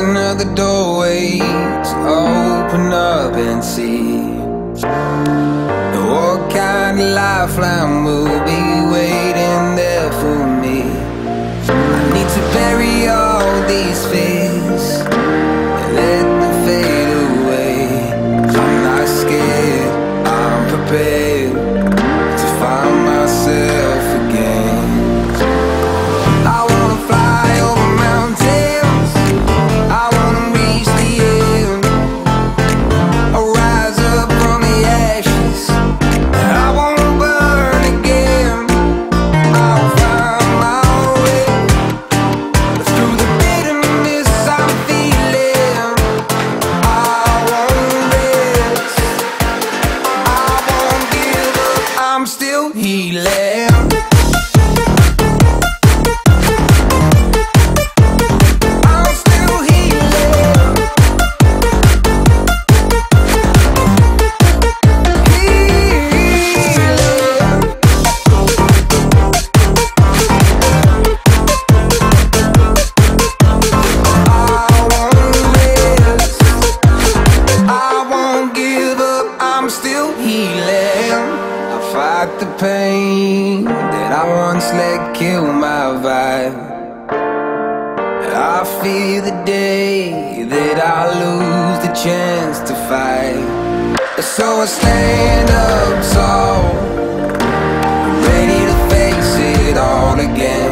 Closing of the doorway to open up and see what kind of lifeline will be waiting there for me. I need to bury all these fears and let them fade away. I'm not scared, I'm prepared to find myself again. I wanna fly over mountains, so I stand up tall, ready to face it all again.